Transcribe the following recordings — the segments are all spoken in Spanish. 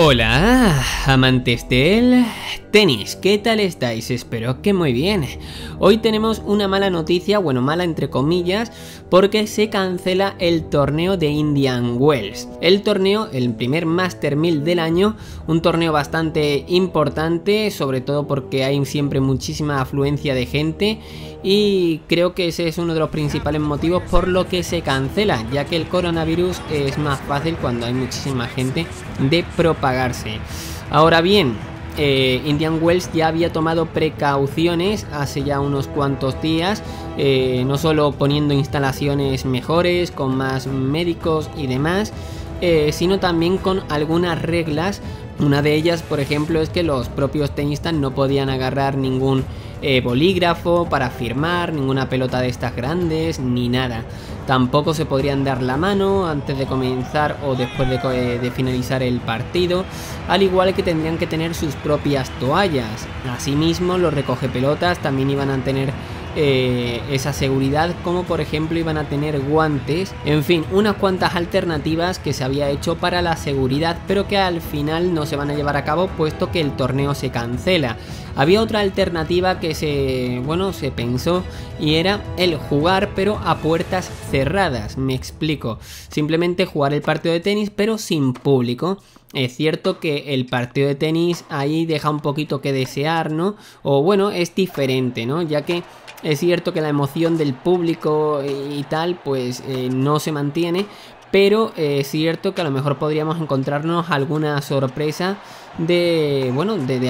Hola, amantes del tenis, ¿qué tal estáis? Espero que muy bien. Hoy tenemos una mala noticia, bueno, mala entre comillas, porque se cancela el torneo de Indian Wells. El torneo, el primer Master 1000 del año, un torneo bastante importante, sobre todo porque hay siempre muchísima afluencia de gente y creo que ese es uno de los principales motivos por lo que se cancela, ya que el coronavirus es más fácil cuando hay muchísima gente de propagar. Ahora bien, Indian Wells ya había tomado precauciones hace ya unos cuantos días, no solo poniendo instalaciones mejores, con más médicos y demás, sino también con algunas reglas. Una de ellas, por ejemplo, es que los propios tenistas no podían agarrar ningún bolígrafo para firmar, ninguna pelota de estas grandes, ni nada. Tampoco se podrían dar la mano antes de comenzar o después de finalizar el partido, al igual que tendrían que tener sus propias toallas. Asimismo, los recogepelotas también iban a tener esa seguridad, como por ejemplo iban a tener guantes. En fin, unas cuantas alternativas que se había hecho para la seguridad, pero que al final no se van a llevar a cabo puesto que el torneo se cancela. Había otra alternativa que se pensó, y era el jugar pero a puertas cerradas. Me explico, simplemente jugar el partido de tenis pero sin público. Es cierto que el partido de tenis ahí deja un poquito que desear, ¿no? O bueno, es diferente, ¿no? Ya que es cierto que la emoción del público y tal, pues no se mantiene. Pero es cierto que a lo mejor podríamos encontrarnos alguna sorpresa de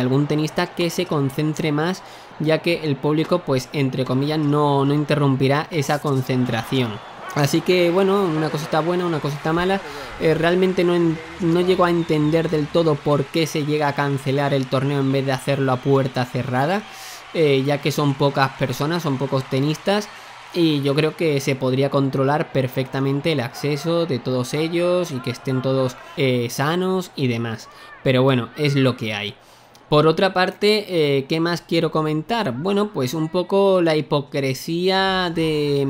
algún tenista que se concentre más, ya que el público, pues entre comillas, no interrumpirá esa concentración. Así que bueno, una cosita buena, una cosita mala. Realmente no llego a entender del todo por qué se llega a cancelar el torneo en vez de hacerlo a puerta cerrada, ya que son pocas personas, son pocos tenistas, y yo creo que se podría controlar perfectamente el acceso de todos ellos y que estén todos sanos y demás. Pero bueno, es lo que hay. Por otra parte, ¿qué más quiero comentar? Bueno, pues un poco la hipocresía de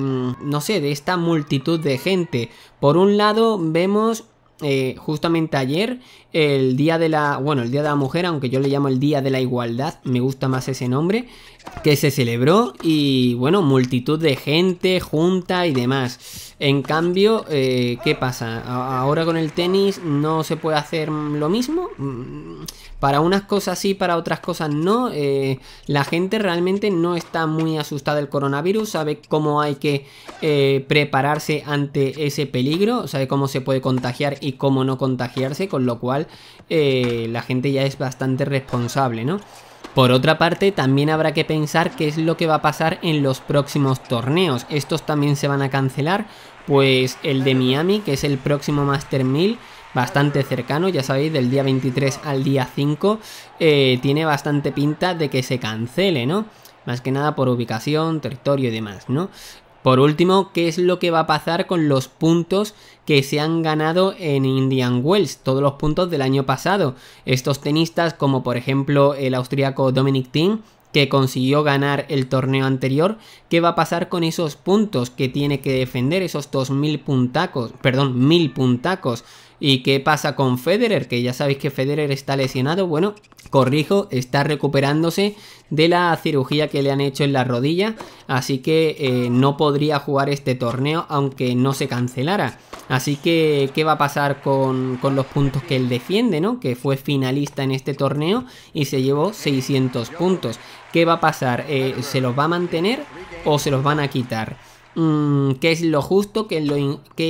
esta multitud de gente. Por un lado, vemos justamente ayer, el día de la mujer, aunque yo le llamo el día de la igualdad, me gusta más ese nombre, que se celebró, y bueno, multitud de gente junta y demás. En cambio, ¿qué pasa? Ahora con el tenis no se puede hacer lo mismo. Para unas cosas sí, para otras cosas no. La gente realmente no está muy asustada del coronavirus, sabe cómo hay que prepararse ante ese peligro, sabe cómo se puede contagiar y cómo no contagiarse, con lo cual la gente ya es bastante responsable, ¿no? Por otra parte, también habrá que pensar qué es lo que va a pasar en los próximos torneos. Estos también se van a cancelar, pues el de Miami, que es el próximo Master 1000, bastante cercano, ya sabéis, del día 23 al día 5, tiene bastante pinta de que se cancele, ¿no? Más que nada por ubicación, territorio y demás, ¿no? Por último, ¿qué es lo que va a pasar con los puntos que se han ganado en Indian Wells? Todos los puntos del año pasado. Estos tenistas, como por ejemplo el austríaco Dominic Thiem, que consiguió ganar el torneo anterior, ¿qué va a pasar con esos puntos que tiene que defender, esos 1000 puntacos? ¿Y qué pasa con Federer? Que ya sabéis que Federer está lesionado. Bueno, corrijo, está recuperándose de la cirugía que le han hecho en la rodilla, así que no podría jugar este torneo aunque no se cancelara. Así que, ¿qué va a pasar con los puntos que él defiende, ¿no? Que fue finalista en este torneo y se llevó 600 puntos. ¿Qué va a pasar? ¿Se los va a mantener o se los van a quitar? ¿Qué es lo justo? ¿Qué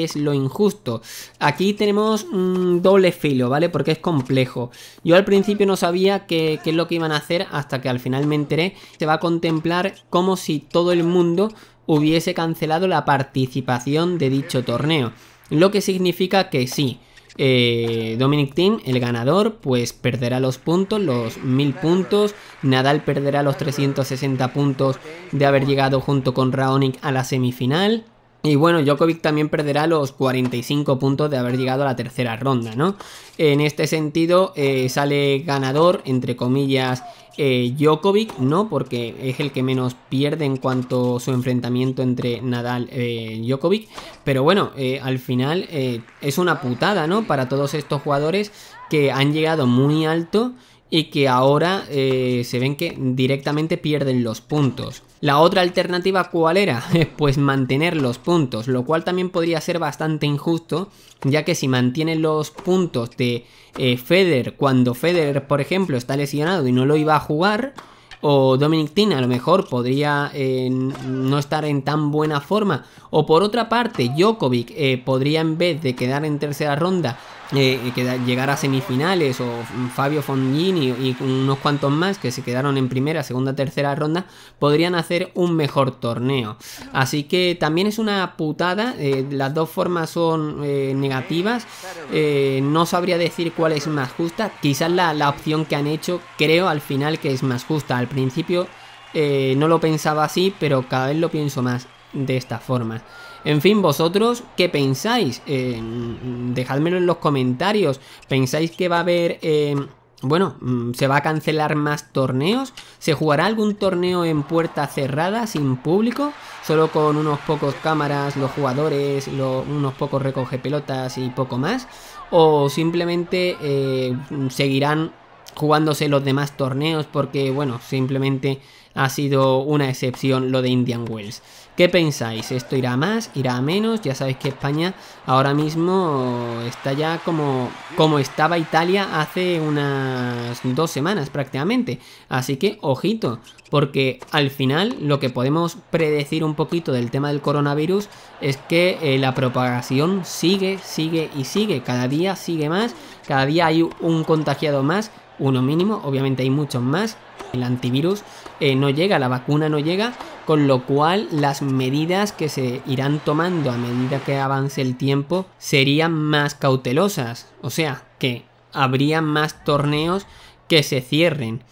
es lo injusto? Aquí tenemos un doble filo, ¿vale? Porque es complejo. Yo al principio no sabía qué es lo que iban a hacer, hasta que al final me enteré. Se va a contemplar como si todo el mundo hubiese cancelado la participación de dicho torneo. Lo que significa que sí, Dominic Thiem, el ganador, pues perderá los puntos, los 1000 puntos. Nadal perderá los 360 puntos de haber llegado junto con Raonic a la semifinal. Y bueno, Djokovic también perderá los 45 puntos de haber llegado a la tercera ronda, ¿no? En este sentido, sale ganador, entre comillas, Djokovic, ¿no? Porque es el que menos pierde en cuanto a su enfrentamiento entre Nadal y Djokovic. Pero bueno, al final es una putada, ¿no? Para todos estos jugadores que han llegado muy alto y que ahora se ven que directamente pierden los puntos. La otra alternativa, ¿cuál era? Pues mantener los puntos, lo cual también podría ser bastante injusto, ya que si mantienen los puntos de Federer, cuando Federer, por ejemplo, está lesionado y no lo iba a jugar, o Dominic Thiem a lo mejor podría no estar en tan buena forma, o por otra parte Djokovic podría, en vez de quedar en tercera ronda, llegar a semifinales, o Fabio Fognini y unos cuantos más que se quedaron en primera, segunda, tercera ronda, podrían hacer un mejor torneo. Así que también es una putada, las dos formas son negativas, no sabría decir cuál es más justa. Quizás la opción que han hecho, creo al final que es más justa. Al principio no lo pensaba así, pero cada vez lo pienso más de esta forma. En fin, vosotros, ¿qué pensáis? Dejádmelo en los comentarios. ¿Pensáis que va a haber... bueno, ¿se va a cancelar más torneos? ¿Se jugará algún torneo en puerta cerrada, sin público? Solo con unos pocos cámaras, los jugadores, unos pocos recoge pelotas y poco más. ¿O simplemente seguirán jugándose los demás torneos? Porque, bueno, simplemente ha sido una excepción lo de Indian Wells. ¿Qué pensáis? ¿Esto irá a más? ¿Irá a menos? Ya sabéis que España ahora mismo está ya como estaba Italia hace unas 2 semanas prácticamente. Así que, ojito, porque al final lo que podemos predecir un poquito del tema del coronavirus es que la propagación sigue, sigue y sigue. Cada día sigue más, cada día hay un contagiado más, uno mínimo, obviamente hay muchos más. El antivirus no llega, la vacuna no llega, con lo cual las medidas que se irán tomando a medida que avance el tiempo serían más cautelosas, o sea que habría más torneos que se cierren.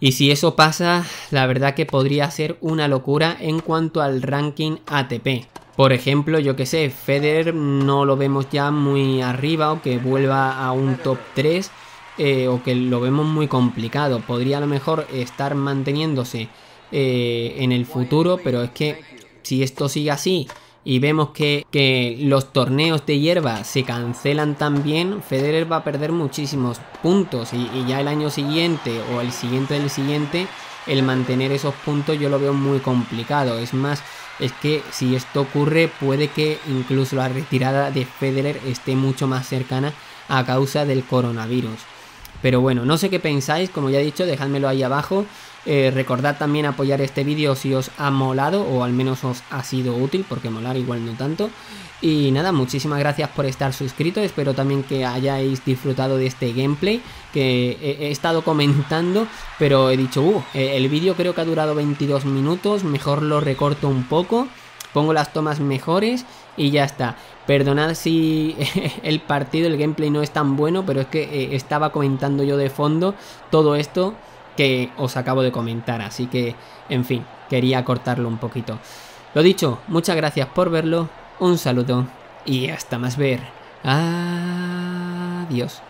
Y si eso pasa, la verdad que podría ser una locura en cuanto al ranking ATP. Por ejemplo, yo que sé, Federer no lo vemos ya muy arriba, o que vuelva a un top 3. O que lo vemos muy complicado. Podría a lo mejor estar manteniéndose en el futuro, pero es que si esto sigue así y vemos que los torneos de hierba se cancelan también, Federer va a perder muchísimos puntos y ya el año siguiente o el siguiente del siguiente, el mantener esos puntos yo lo veo muy complicado. Es más, es que si esto ocurre, puede que incluso la retirada de Federer esté mucho más cercana a causa del coronavirus. Pero bueno, no sé qué pensáis, como ya he dicho, dejádmelo ahí abajo. Recordad también apoyar este vídeo si os ha molado o al menos os ha sido útil, porque molar igual no tanto. Y nada, muchísimas gracias por estar suscrito, espero también que hayáis disfrutado de este gameplay que he estado comentando, pero he dicho, el vídeo creo que ha durado 22 minutos, mejor lo recorto un poco, pongo las tomas mejores y ya está. Perdonad si el gameplay no es tan bueno, pero es que estaba comentando yo de fondo todo esto que os acabo de comentar, así que, en fin, quería cortarlo un poquito. Lo dicho, muchas gracias por verlo, un saludo y hasta más ver. Adiós.